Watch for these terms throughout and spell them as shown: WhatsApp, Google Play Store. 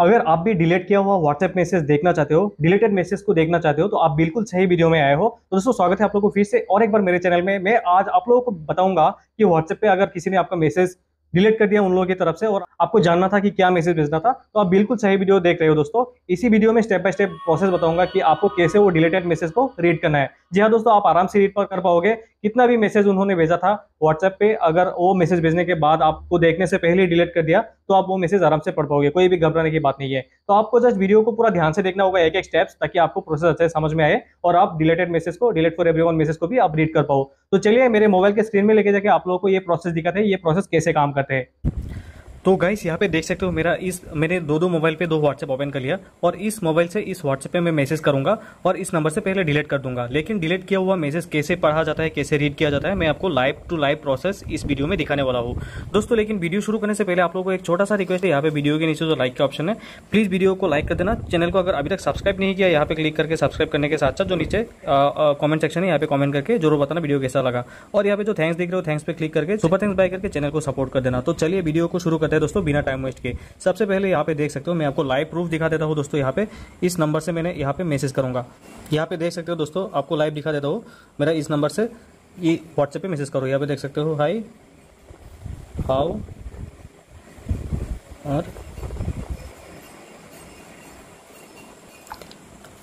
अगर आप भी डिलीट किया हुआ व्हाट्सएप मैसेज देखना चाहते हो, डिलीटेड मैसेज को देखना चाहते हो, तो आप बिल्कुल सही वीडियो में आए हो। तो दोस्तों स्वागत है आप लोगों को फिर से और एक बार मेरे चैनल में। मैं आज आप लोगों को बताऊंगा कि व्हाट्सएप पे अगर किसी ने आपका मैसेज डिलीट कर दिया उन लोगों की तरफ से और आपको जानना था कि क्या मैसेज भेजना था, तो आप बिल्कुल सही वीडियो देख रहे हो। दोस्तों इसी वीडियो में स्टेप बाय स्टेप प्रोसेस बताऊंगा कि आपको कैसे वो डिलीटेड मैसेज को रीड करना है। जी हाँ दोस्तों, आप आराम से रीड कर पाओगे कितना भी मैसेज उन्होंने भेजा था व्हाट्सएप पे। अगर वो मैसेज भेजने के बाद आपको देखने से पहले डिलीट कर दिया तो आप वो मैसेज आराम से पढ़ पाओगे, कोई भी घबराने की बात नहीं है। तो आपको जस्ट वीडियो को पूरा ध्यान से देखना होगा, एक एक स्टेप्स, ताकि आपको प्रोसेस अच्छे समझ में आए और आप डिलीटेड मैसेज को, डिलीट फॉर एवरीवन मैसेज को भी आप रीड कर पाओ। तो चलिए मेरे मोबाइल के स्क्रीन में लेके जाके आप लोगों को ये प्रोसेस दिखाते हैं, ये प्रोसेस कैसे काम करते हैं। तो गाइस यहाँ पे देख सकते हो मेरा मैंने दो मोबाइल पे दो व्हाट्सएप ओपन कर लिया और इस मोबाइल से इस व्हाट्सएप पे मैं मैसेज करूंगा और इस नंबर से पहले डिलीट कर दूंगा। लेकिन डिलीट किया हुआ मैसेज कैसे पढ़ा जाता है, कैसे रीड किया जाता है, मैं आपको लाइव टू लाइव प्रोसेस इस वीडियो में दिखाने वाला हूँ दोस्तों। लेकिन वीडियो शुरू करने से पहले आप लोगों को एक छोटा सा रिक्वेस्ट है, यहाँ पे वीडियो के नीचे जो लाइक का ऑप्शन है प्लीज वीडियो को लाइक कर देना। चैनल को अगर अभी तक सब्सक्राइब नहीं किया यहाँ पे क्लिक करके सब्सक्राइब करने के साथ साथ जो नीचे कॉमेंट सेक्शन है यहाँ पे कॉमेंट करके जरूर बताना वीडियो कैसा लगा। और यहाँ पे जो थैंक्स देख रहे हो थैंक्स पे क्लिक करके सुपर थैंक्स बाय करके चैनल को सपोर्ट कर देना। तो चलिए वीडियो को शुरू करते हैं दोस्तों बिना टाइम वेस्ट के। सबसे पहले यहाँ पे देख सकते हो मैं आपको लाइव प्रूफ दिखा देता हूँ दोस्तों। यहाँ पे इस नंबर से मैंने यहाँ पे मैसेज करूंगा, यहाँ पे देख सकते हो दोस्तों, आपको लाइव दिखा देता हूँ मेरा इस नंबर से ये व्हाट्सएप पे मैसेज करो। यहाँ पे देख सकते हो हाई हाउ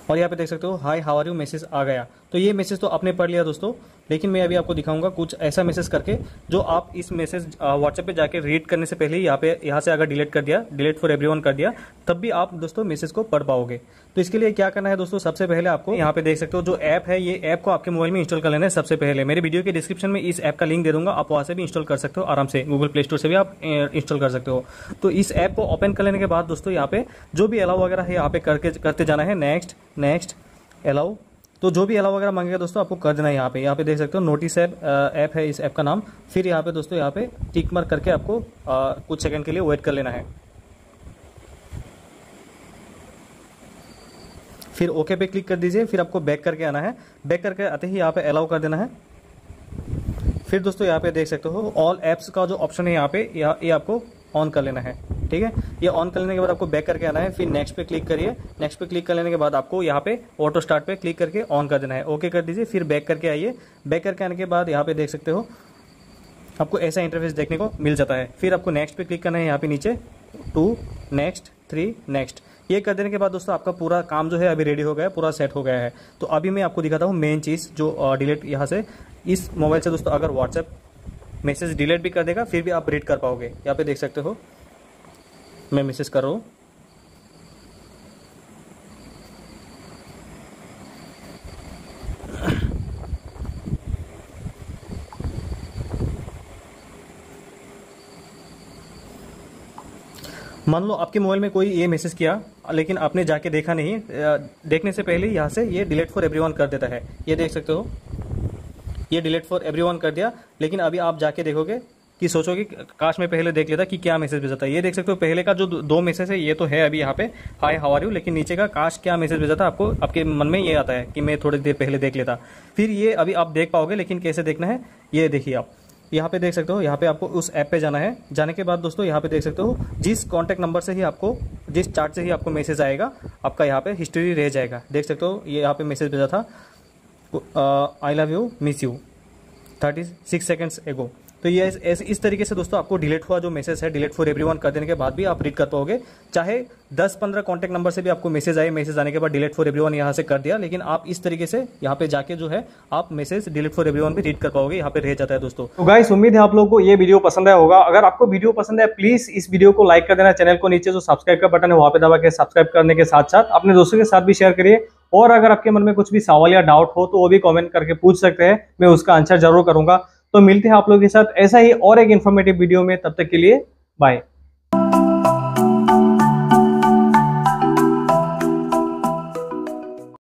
और यहाँ पे देख सकते हो hi how are you message आ गया। तो ये मैसेज तो आपने पढ़ लिया दोस्तों, लेकिन मैं अभी आपको दिखाऊंगा कुछ ऐसा मैसेज करके जो आप इस मैसेज व्हाट्सएप पे जाके रीड करने से पहले यहाँ से अगर डिलीट कर दिया, डिलीट फॉर एवरीवन कर दिया, तब भी आप दोस्तों मैसेज को पढ़ पाओगे। तो इसके लिए क्या करना है दोस्तों, सबसे पहले आपको यहाँ पे देख सकते हो जो ऐप है, ये ऐप को आपके मोबाइल में इंस्टॉल कर लेना है। सबसे पहले मेरे वीडियो के डिस्क्रिप्शन में इस ऐप का लिंक दे दूंगा, आप वहाँ से भी इंस्टॉल कर सकते हो, आराम से गूगल प्ले स्टोर से भी आप इंस्टॉल कर सकते हो। तो इस ऐप को ओपन कर लेने के बाद दोस्तों यहाँ पे जो भी अलाउ वगैरह है यहाँ पे करते जाना है, नेक्स्ट नेक्स्ट अलाउ। तो जो भी अलाउ वगैरह मांगेगा दोस्तों आपको कर देना है। यहाँ पे देख सकते हो नोटिस ऐप है, इस ऐप का नाम। फिर यहाँ पे दोस्तों यहाँ पे टिक मार्क करके आपको कुछ सेकंड के लिए वेट कर लेना है, फिर ओके पे क्लिक कर दीजिए। फिर आपको बैक करके आना है, बैक करके आते ही यहाँ पे अलाउ कर देना है। फिर दोस्तों यहाँ पे देख सकते हो ऑल एप्स का जो ऑप्शन है यहाँ पे ये आपको ऑन कर लेना है, ठीक है। ये ऑन कर लेने के बाद आपको बैक करके आना है, फिर नेक्स्ट पे क्लिक करिए। नेक्स्ट पे क्लिक कर लेने के बाद आपको यहाँ पे ऑटो स्टार्ट पे क्लिक करके ऑन कर देना है, ओके कर दीजिए। फिर बैक करके आइए, बैक करके आने के बाद यहाँ पे देख सकते हो आपको ऐसा इंटरफेस देखने को मिल जाता है। फिर आपको नेक्स्ट पे क्लिक करना है, यहाँ पे नीचे 2 नेक्स्ट 3 नेक्स्ट। ये कर देने के बाद दोस्तों आपका पूरा काम जो है अभी रेडी हो गया है, पूरा सेट हो गया है। तो अभी मैं आपको दिखाता हूँ मेन चीज़ जो डिलीट यहाँ से इस मोबाइल से दोस्तों अगर व्हाट्सएप मैसेज डिलीट भी कर देगा फिर भी आप रीड कर पाओगे। यहाँ पे देख सकते हो मैं मैसेज कर रहा हूँ, मान लो आपके मोबाइल में कोई ये मैसेज किया लेकिन आपने जाके देखा नहीं, देखने से पहले यहाँ से ये डिलीट फॉर एवरीवन कर देता है। ये देख सकते हो ये डिलीट फॉर एवरीवन कर दिया, लेकिन अभी आप जाके देखोगे कि सोचोगे काश मैं पहले देख लेता कि क्या मैसेज भेजा था। ये देख सकते हो पहले का जो दो मैसेज है ये तो है अभी यहाँ पे हाय हाउ आर यू, लेकिन नीचे का काश क्या मैसेज भेजा था आपको आपके मन में ये आता है कि मैं थोड़ी देर पहले देख लेता। फिर ये अभी आप देख पाओगे, लेकिन कैसे देखना है ये देखिए। आप यहाँ पे देख सकते हो यहाँ पे आपको उस ऐप पे जाना है। जाने के बाद दोस्तों यहाँ पे देख सकते हो जिस कॉन्टैक्ट नंबर से ही आपको, जिस चार्ट से ही आपको मैसेज आएगा आपका यहाँ पे हिस्ट्री रह जाएगा। देख सकते हो ये यहाँ पे मैसेज भेजा था I love you miss you 36 seconds ago. तो ये इस तरीके से दोस्तों आपको डिलीट हुआ जो मैसेज है डिलीट फॉर एवरीवन कर देने के बाद भी आप रीड कर पाओगे। चाहे 10-15 कॉन्टैक्ट नंबर से भी आपको मैसेज आए, मैसेज आने के बाद डिलीट फॉर एवरीवन यहाँ से कर दिया, लेकिन आप इस तरीके से यहाँ पे जाके जो है आप मैसेज डिलीट फॉर एवरीवन भी रीड कर पाओगे, यहाँ पे रह जाता है दोस्तों। तो गाइस उम्मीद है आप लोगों को ये वीडियो पसंद आया होगा। अगर आपको वीडियो पसंद है प्लीज इस वीडियो को लाइक कर देना, चैनल को नीचे जो सब्सक्राइब का बटन है वहाँ पे दबा के सब्सक्राइब करने के साथ साथ अपने दोस्तों के साथ भी शेयर करिए। और अगर आपके मन में कुछ भी सवाल या डाउट हो तो वो भी कमेंट करके पूछ सकते हैं, मैं उसका आंसर जरूर करूंगा। तो मिलते हैं आप लोगों के साथ ऐसा ही और एक इन्फॉर्मेटिव वीडियो में, तब तक के लिए बाय।